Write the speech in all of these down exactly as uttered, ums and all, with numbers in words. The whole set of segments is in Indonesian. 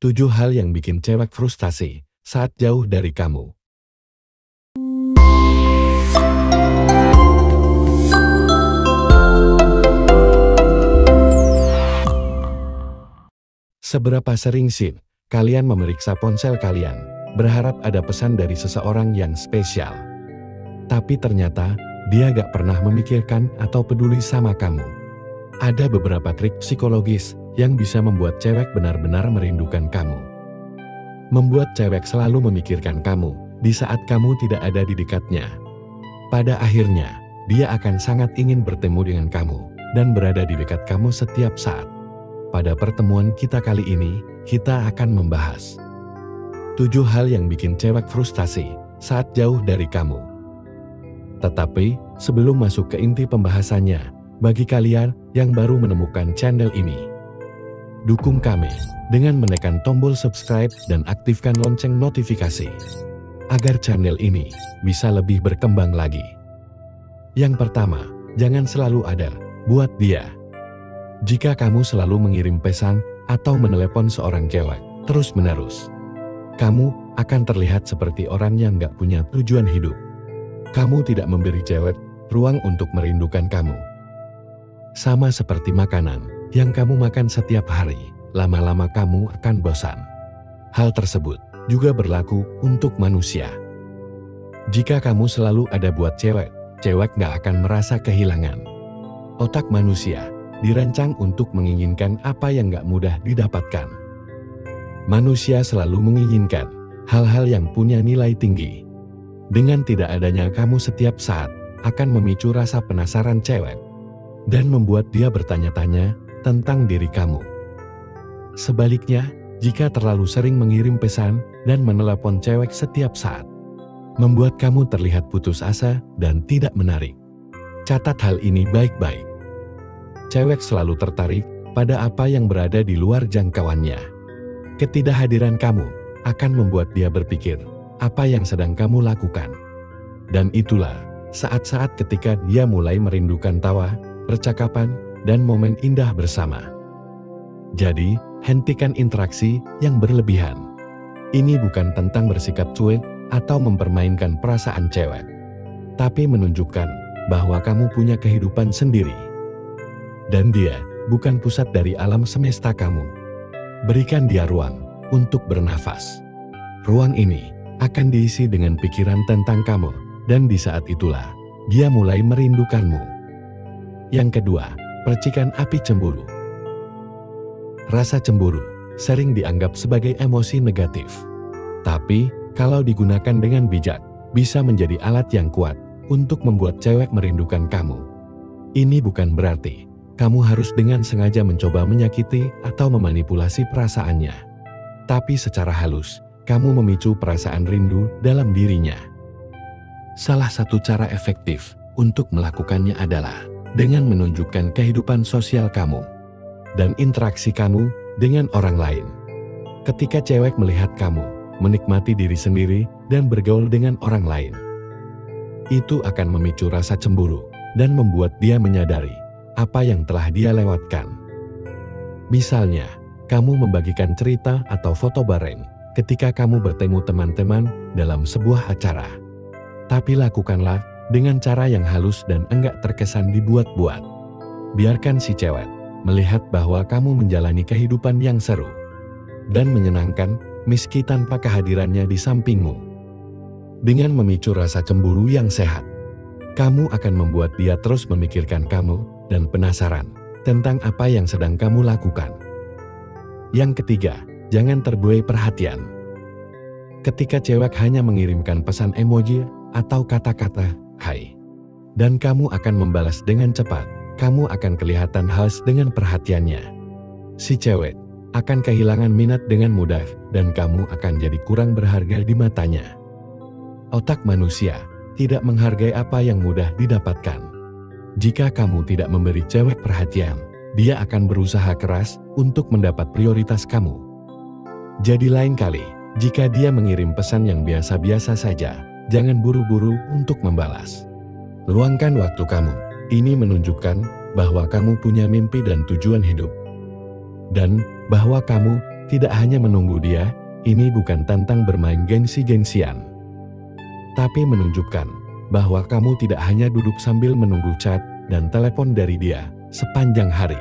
tujuh hal yang bikin cewek frustasi saat jauh dari kamu. Seberapa sering sih kalian memeriksa ponsel kalian, berharap ada pesan dari seseorang yang spesial? Tapi ternyata, dia gak pernah memikirkan atau peduli sama kamu. Ada beberapa trik psikologis yang bisa membuat cewek benar-benar merindukan kamu. Membuat cewek selalu memikirkan kamu di saat kamu tidak ada di dekatnya. Pada akhirnya, dia akan sangat ingin bertemu dengan kamu dan berada di dekat kamu setiap saat. Pada pertemuan kita kali ini, kita akan membahas tujuh hal yang bikin cewek frustasi saat jauh dari kamu. Tetapi, sebelum masuk ke inti pembahasannya, bagi kalian yang baru menemukan channel ini, dukung kami dengan menekan tombol subscribe dan aktifkan lonceng notifikasi agar channel ini bisa lebih berkembang lagi. Yang pertama, jangan selalu ada buat dia. Jika kamu selalu mengirim pesan atau menelepon seorang cewek terus-menerus, kamu akan terlihat seperti orang yang gak punya tujuan hidup. Kamu tidak memberi cewek ruang untuk merindukan kamu. Sama seperti makanan yang kamu makan setiap hari, lama-lama kamu akan bosan. Hal tersebut juga berlaku untuk manusia. Jika kamu selalu ada buat cewek, cewek nggak akan merasa kehilangan. Otak manusia dirancang untuk menginginkan apa yang nggak mudah didapatkan. Manusia selalu menginginkan hal-hal yang punya nilai tinggi. Dengan tidak adanya kamu setiap saat, akan memicu rasa penasaran cewek dan membuat dia bertanya-tanya tentang diri kamu. Sebaliknya, jika terlalu sering mengirim pesan dan menelepon cewek setiap saat, membuat kamu terlihat putus asa dan tidak menarik. Catat hal ini baik-baik. Cewek selalu tertarik pada apa yang berada di luar jangkauannya. Ketidakhadiran kamu akan membuat dia berpikir apa yang sedang kamu lakukan. Dan itulah saat-saat ketika dia mulai merindukan tawa, percakapan, dan momen indah bersama. Jadi, hentikan interaksi yang berlebihan. Ini bukan tentang bersikap cuek atau mempermainkan perasaan cewek, tapi menunjukkan bahwa kamu punya kehidupan sendiri. Dan dia bukan pusat dari alam semesta kamu. Berikan dia ruang untuk bernafas. Ruang ini akan diisi dengan pikiran tentang kamu, dan di saat itulah dia mulai merindukanmu. Yang kedua, percikan api cemburu. Rasa cemburu sering dianggap sebagai emosi negatif. Tapi, kalau digunakan dengan bijak, bisa menjadi alat yang kuat untuk membuat cewek merindukan kamu. Ini bukan berarti kamu harus dengan sengaja mencoba menyakiti atau memanipulasi perasaannya. Tapi secara halus, kamu memicu perasaan rindu dalam dirinya. Salah satu cara efektif untuk melakukannya adalah dengan menunjukkan kehidupan sosial kamu dan interaksi kamu dengan orang lain. Ketika cewek melihat kamu menikmati diri sendiri dan bergaul dengan orang lain, itu akan memicu rasa cemburu dan membuat dia menyadari apa yang telah dia lewatkan. Misalnya, kamu membagikan cerita atau foto bareng ketika kamu bertemu teman-teman dalam sebuah acara. Tapi lakukanlah dengan cara yang halus dan enggak terkesan dibuat-buat. Biarkan si cewek melihat bahwa kamu menjalani kehidupan yang seru dan menyenangkan meski tanpa kehadirannya di sampingmu. Dengan memicu rasa cemburu yang sehat, kamu akan membuat dia terus memikirkan kamu dan penasaran tentang apa yang sedang kamu lakukan. Yang ketiga, jangan terbuai perhatian. Ketika cewek hanya mengirimkan pesan emoji atau kata-kata "hai" dan kamu akan membalas dengan cepat, kamu akan kelihatan haus dengan perhatiannya. Si cewek akan kehilangan minat dengan mudah dan kamu akan jadi kurang berharga di matanya. Otak manusia tidak menghargai apa yang mudah didapatkan. Jika kamu tidak memberi cewek perhatian, dia akan berusaha keras untuk mendapat prioritas kamu. Jadi lain kali, jika dia mengirim pesan yang biasa-biasa saja, jangan buru-buru untuk membalas. Luangkan waktu kamu. Ini menunjukkan bahwa kamu punya mimpi dan tujuan hidup, dan bahwa kamu Tidak hanya menunggu dia, ini bukan tentang bermain gengsi-gengsian. Tapi menunjukkan bahwa kamu tidak hanya duduk sambil menunggu chat dan telepon dari dia sepanjang hari.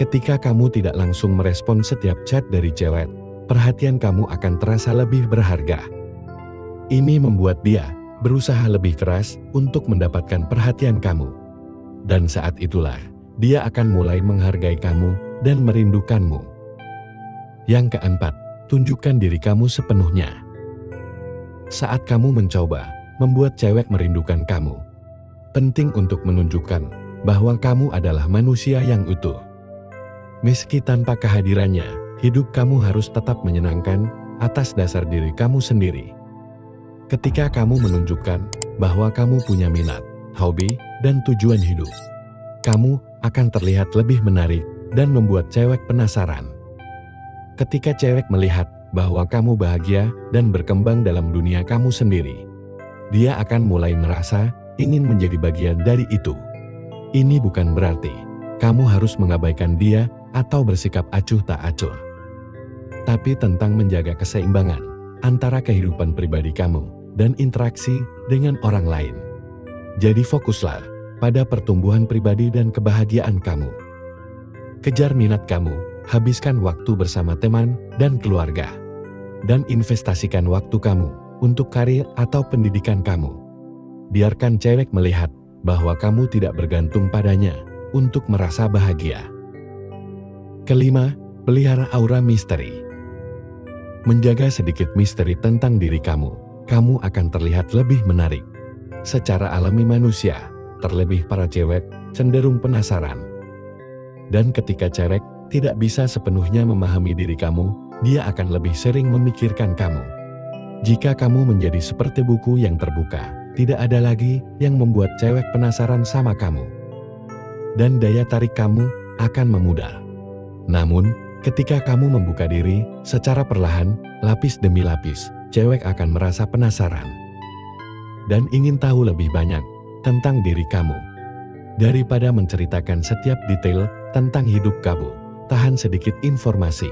Ketika kamu tidak langsung merespon setiap chat dari cewek, perhatian kamu akan terasa lebih berharga. Ini membuat dia berusaha lebih keras untuk mendapatkan perhatian kamu. Dan saat itulah, dia akan mulai menghargai kamu dan merindukanmu. Yang keempat, tunjukkan diri kamu sepenuhnya. Saat kamu mencoba membuat cewek merindukan kamu, penting untuk menunjukkan bahwa kamu adalah manusia yang utuh. Meski tanpa kehadirannya, hidup kamu harus tetap menyenangkan atas dasar diri kamu sendiri. Ketika kamu menunjukkan bahwa kamu punya minat, hobi, dan tujuan hidup, kamu akan terlihat lebih menarik dan membuat cewek penasaran. Ketika cewek melihat bahwa kamu bahagia dan berkembang dalam dunia kamu sendiri, dia akan mulai merasa ingin menjadi bagian dari itu. Ini bukan berarti kamu harus mengabaikan dia atau bersikap acuh tak acuh. Tapi tentang menjaga keseimbangan antara kehidupan pribadi kamu dan interaksi dengan orang lain. Jadi fokuslah pada pertumbuhan pribadi dan kebahagiaan kamu. Kejar minat kamu. Habiskan waktu bersama teman dan keluarga. Dan investasikan waktu kamu untuk karir atau pendidikan kamu. Biarkan cewek melihat bahwa kamu tidak bergantung padanya untuk merasa bahagia. Kelima, pelihara aura misteri. Menjaga sedikit misteri tentang diri kamu, kamu akan terlihat lebih menarik. Secara alami manusia, terlebih para cewek, cenderung penasaran. Dan ketika cewek tidak bisa sepenuhnya memahami diri kamu, dia akan lebih sering memikirkan kamu. Jika kamu menjadi seperti buku yang terbuka, tidak ada lagi yang membuat cewek penasaran sama kamu. Dan daya tarik kamu akan memudar. Namun, ketika kamu membuka diri, secara perlahan, lapis demi lapis, cewek akan merasa penasaran. Dan ingin tahu lebih banyak tentang diri kamu. Daripada menceritakan setiap detail tentang hidup kamu, tahan sedikit informasi.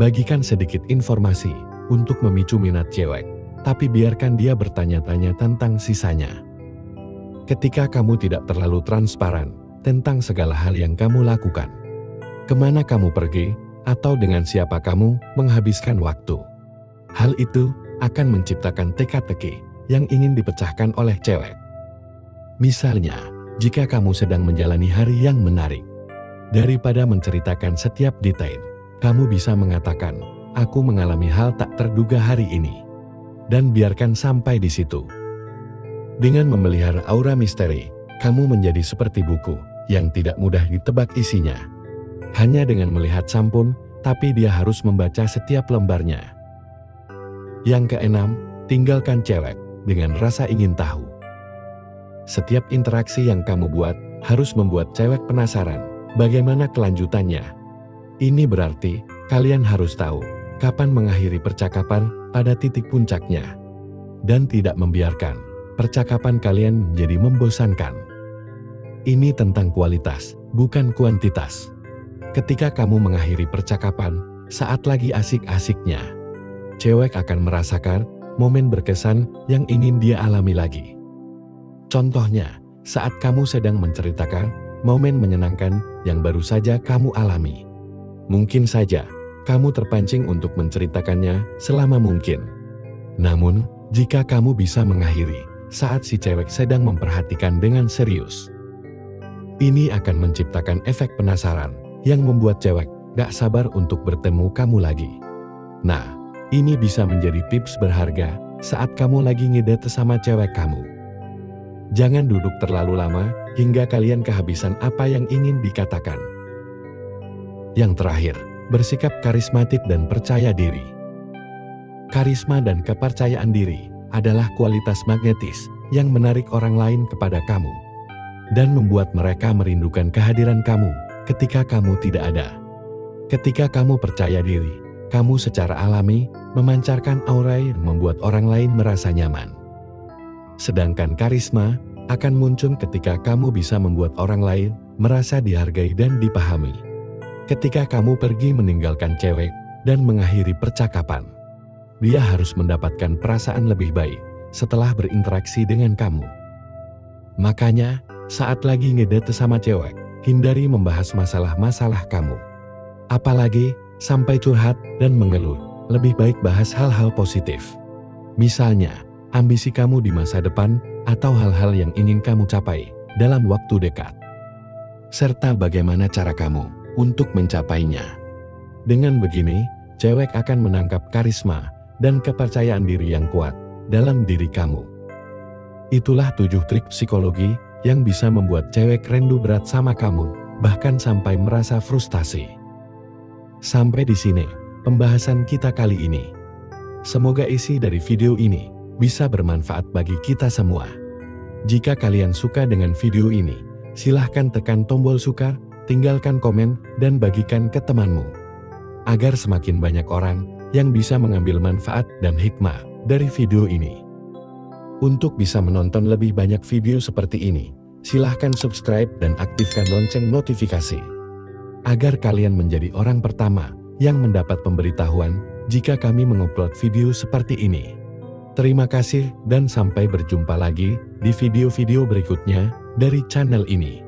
Bagikan sedikit informasi untuk memicu minat cewek, tapi biarkan dia bertanya-tanya tentang sisanya. Ketika kamu tidak terlalu transparan tentang segala hal yang kamu lakukan, kemana kamu pergi, atau dengan siapa kamu menghabiskan waktu, hal itu akan menciptakan teka-teki yang ingin dipecahkan oleh cewek. Misalnya, jika kamu sedang menjalani hari yang menarik, daripada menceritakan setiap detail, kamu bisa mengatakan, "Aku mengalami hal tak terduga hari ini." Dan biarkan sampai di situ. Dengan memelihara aura misteri, kamu menjadi seperti buku yang tidak mudah ditebak isinya. Hanya dengan melihat sampun, tapi dia harus membaca setiap lembarnya. Yang keenam, tinggalkan cewek dengan rasa ingin tahu. Setiap interaksi yang kamu buat harus membuat cewek penasaran. Bagaimana kelanjutannya? Ini berarti kalian harus tahu kapan mengakhiri percakapan pada titik puncaknya. Dan tidak membiarkan percakapan kalian menjadi membosankan. Ini tentang kualitas, bukan kuantitas. Ketika kamu mengakhiri percakapan saat lagi asik-asiknya, cewek akan merasakan momen berkesan yang ingin dia alami lagi. Contohnya, saat kamu sedang menceritakan momen menyenangkan yang baru saja kamu alami. Mungkin saja, kamu terpancing untuk menceritakannya selama mungkin. Namun, jika kamu bisa mengakhiri saat si cewek sedang memperhatikan dengan serius, ini akan menciptakan efek penasaran yang membuat cewek gak sabar untuk bertemu kamu lagi. Nah, ini bisa menjadi tips berharga saat kamu lagi ngedate sama cewek kamu. Jangan duduk terlalu lama hingga kalian kehabisan apa yang ingin dikatakan. Yang terakhir, bersikap karismatik dan percaya diri. Karisma dan kepercayaan diri adalah kualitas magnetis yang menarik orang lain kepada kamu dan membuat mereka merindukan kehadiran kamu ketika kamu tidak ada. Ketika kamu percaya diri, kamu secara alami memancarkan aura yang membuat orang lain merasa nyaman. Sedangkan karisma akan muncul ketika kamu bisa membuat orang lain merasa dihargai dan dipahami. ketika kamu pergi meninggalkan cewek dan mengakhiri percakapan. Dia harus mendapatkan perasaan lebih baik setelah berinteraksi dengan kamu. Makanya, saat lagi ngedate sama cewek, hindari membahas masalah-masalah kamu. Apalagi sampai curhat dan mengeluh, lebih baik bahas hal-hal positif. Misalnya, ambisi kamu di masa depan atau hal-hal yang ingin kamu capai dalam waktu dekat. Serta bagaimana cara kamu untuk mencapainya. Dengan begini, cewek akan menangkap karisma dan kepercayaan diri yang kuat dalam diri kamu. Itulah tujuh trik psikologi yang bisa membuat cewek rindu berat sama kamu, bahkan sampai merasa frustasi. Sampai di sini pembahasan kita kali ini. Semoga isi dari video ini bisa bermanfaat bagi kita semua. Jika kalian suka dengan video ini, silahkan tekan tombol suka, tinggalkan komen, dan bagikan ke temanmu, agar semakin banyak orang yang bisa mengambil manfaat dan hikmah dari video ini. Untuk bisa menonton lebih banyak video seperti ini, silahkan subscribe dan aktifkan lonceng notifikasi, agar kalian menjadi orang pertama yang mendapat pemberitahuan jika kami mengupload video seperti ini. Terima kasih dan sampai berjumpa lagi di video-video berikutnya dari channel ini.